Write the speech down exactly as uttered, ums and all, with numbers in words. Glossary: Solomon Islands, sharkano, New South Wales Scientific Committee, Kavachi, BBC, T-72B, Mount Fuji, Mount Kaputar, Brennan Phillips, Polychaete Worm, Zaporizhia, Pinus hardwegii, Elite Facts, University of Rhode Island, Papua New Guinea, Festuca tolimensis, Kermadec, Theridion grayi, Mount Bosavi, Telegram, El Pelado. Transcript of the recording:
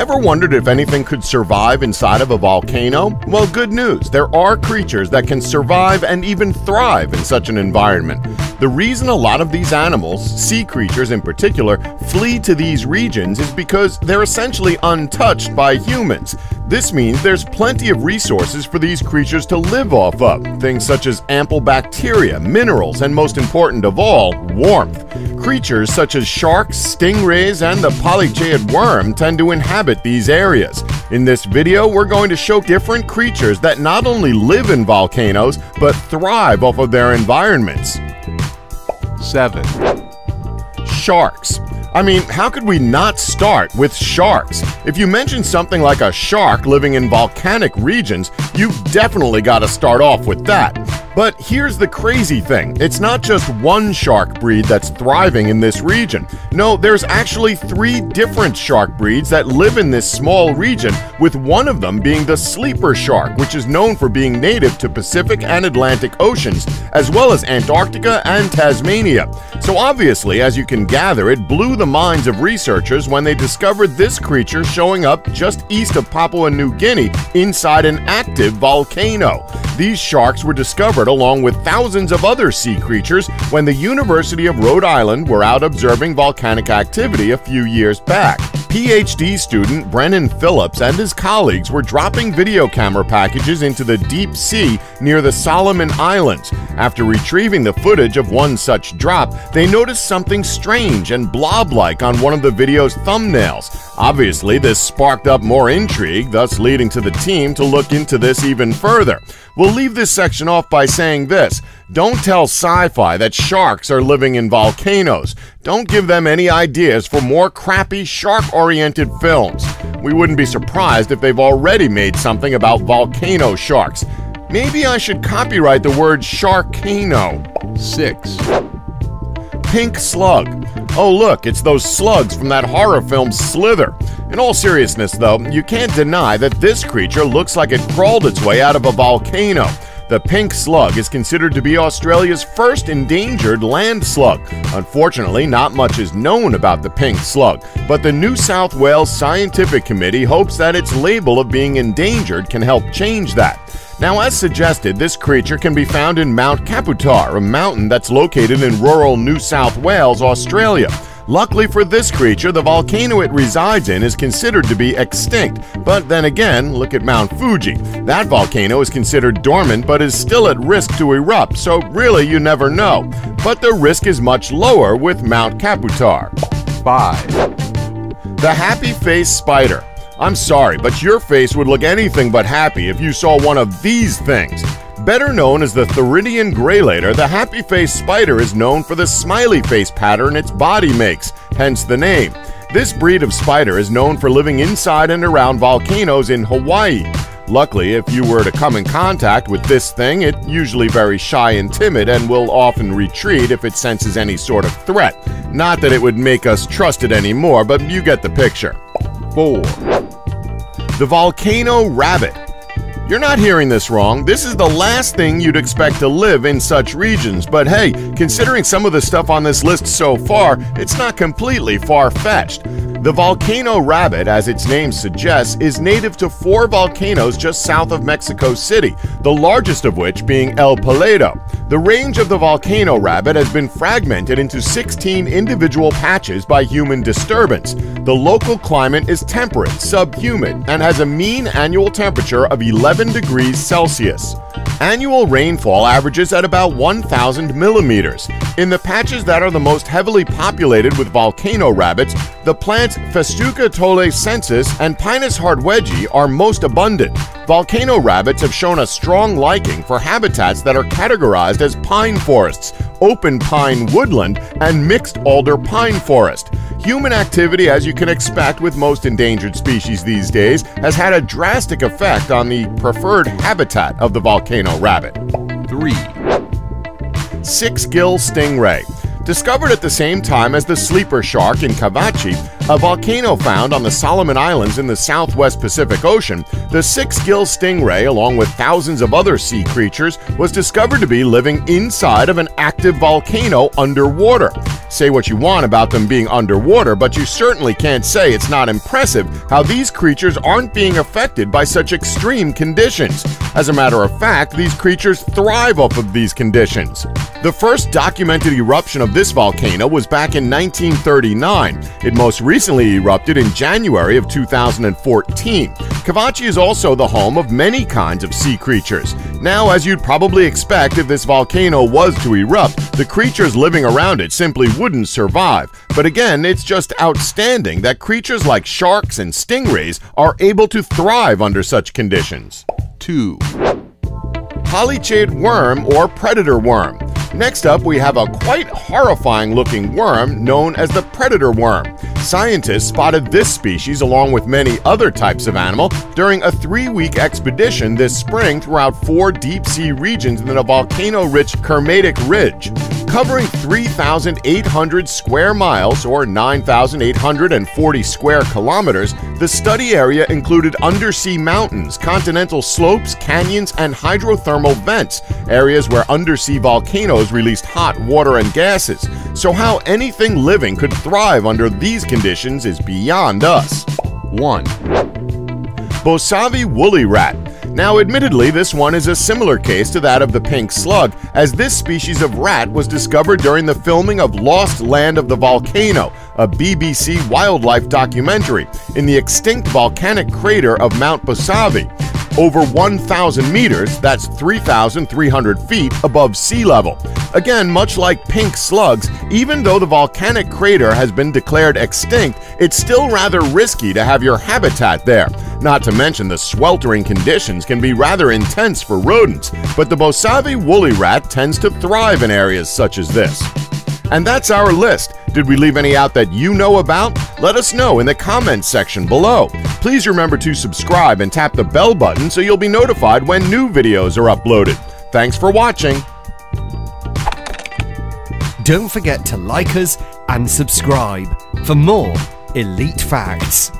Ever wondered if anything could survive inside of a volcano? Well, good news, there are creatures that can survive and even thrive in such an environment. The reason a lot of these animals, sea creatures in particular, flee to these regions is because they're essentially untouched by humans. This means there's plenty of resources for these creatures to live off of, things such as ample bacteria, minerals, and most important of all, warmth. Creatures such as sharks, stingrays, and the Polychaete worm tend to inhabit these areas. In this video, we're going to show different creatures that not only live in volcanoes, but thrive off of their environments. seven. Sharks. I mean, how could we not start with sharks? If you mention something like a shark living in volcanic regions, you've definitely got to start off with that. But here's the crazy thing, it's not just one shark breed that's thriving in this region. No, there's actually three different shark breeds that live in this small region, with one of them being the sleeper shark, which is known for being native to Pacific and Atlantic Oceans, as well as Antarctica and Tasmania. So obviously, as you can gather, it blew the minds of researchers when they discovered this creature showing up just east of Papua New Guinea inside an active volcano. These sharks were discovered along with thousands of other sea creatures when the University of Rhode Island were out observing volcanic activity a few years back. PhD student Brennan Phillips and his colleagues were dropping video camera packages into the deep sea near the Solomon Islands. After retrieving the footage of one such drop, they noticed something strange and blob-like on one of the video's thumbnails. Obviously, this sparked up more intrigue, thus leading to the team to look into this even further. We'll leave this section off by saying this. Don't tell sci-fi that sharks are living in volcanoes. Don't give them any ideas for more crappy shark-oriented films. We wouldn't be surprised if they've already made something about volcano sharks. Maybe I should copyright the word sharkano. six. Pink slug. Oh look, it's those slugs from that horror film Slither. In all seriousness though, you can't deny that this creature looks like it crawled its way out of a volcano. The pink slug is considered to be Australia's first endangered land slug. Unfortunately, not much is known about the pink slug, but the New South Wales Scientific Committee hopes that its label of being endangered can help change that. Now, as suggested, this creature can be found in Mount Kaputar, a mountain that's located in rural New South Wales, Australia. Luckily for this creature, the volcano it resides in is considered to be extinct. But then again, look at Mount Fuji. That volcano is considered dormant but is still at risk to erupt, so really you never know. But the risk is much lower with Mount Kaputar. five. The happy face spider. I'm sorry, but your face would look anything but happy if you saw one of these things. Better known as the Theridion grayi, the happy face spider is known for the smiley face pattern its body makes, hence the name. This breed of spider is known for living inside and around volcanoes in Hawaii. Luckily, if you were to come in contact with this thing, it's usually very shy and timid and will often retreat if it senses any sort of threat. Not that it would make us trust it anymore, but you get the picture. four. The volcano rabbit. You're not hearing this wrong. This is the last thing you'd expect to live in such regions, but hey, considering some of the stuff on this list so far, it's not completely far-fetched. The volcano rabbit, as its name suggests, is native to four volcanoes just south of Mexico City, the largest of which being El Pelado. The range of the volcano rabbit has been fragmented into sixteen individual patches by human disturbance. The local climate is temperate, subhumid, and has a mean annual temperature of eleven degrees Celsius. Annual rainfall averages at about one thousand millimeters. In the patches that are the most heavily populated with volcano rabbits, the plants Festuca tolimensis and Pinus hardwegii are most abundant. Volcano rabbits have shown a strong liking for habitats that are categorized as pine forests, open pine woodland, and mixed alder pine forest. Human activity, as you can expect with most endangered species these days, has had a drastic effect on the preferred habitat of the volcano rabbit. three. Six-gill stingray. Discovered at the same time as the sleeper shark in Kavachi, a volcano found on the Solomon Islands in the southwest Pacific Ocean, the six-gill stingray, along with thousands of other sea creatures, was discovered to be living inside of an active volcano underwater. Say what you want about them being underwater, but you certainly can't say it's not impressive how these creatures aren't being affected by such extreme conditions. As a matter of fact, these creatures thrive off of these conditions. The first documented eruption of this volcano was back in nineteen thirty-nine. It most recently erupted in January of two thousand fourteen. Kavachi is also the home of many kinds of sea creatures. Now, as you'd probably expect, if this volcano was to erupt, the creatures living around it simply wouldn't survive. But again, it's just outstanding that creatures like sharks and stingrays are able to thrive under such conditions. two. Polychaete worm or predator worm. Next up, we have a quite horrifying-looking worm known as the predator worm. Scientists spotted this species along with many other types of animal during a three-week expedition this spring throughout four deep-sea regions in the volcano-rich Kermadec Ridge. Covering three thousand eight hundred square miles, or nine thousand eight hundred forty square kilometers, the study area included undersea mountains, continental slopes, canyons, and hydrothermal vents, areas where undersea volcanoes released hot water and gases. So how anything living could thrive under these conditions is beyond us. one. Bosavi woolly rat. Now, admittedly, this one is a similar case to that of the pink slug, as this species of rat was discovered during the filming of Lost Land of the Volcano, a B B C wildlife documentary, in the extinct volcanic crater of Mount Bosavi, over one thousand meters, that's three thousand three hundred feet, above sea level. Again, much like pink slugs, even though the volcanic crater has been declared extinct, it's still rather risky to have your habitat there. Not to mention the sweltering conditions can be rather intense for rodents, but the Bosavi woolly rat tends to thrive in areas such as this. And that's our list. Did we leave any out that you know about? Let us know in the comments section below. Please remember to subscribe and tap the bell button so you'll be notified when new videos are uploaded. Thanks for watching. Don't forget to like us and subscribe for more elite facts.